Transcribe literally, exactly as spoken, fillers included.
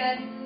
again.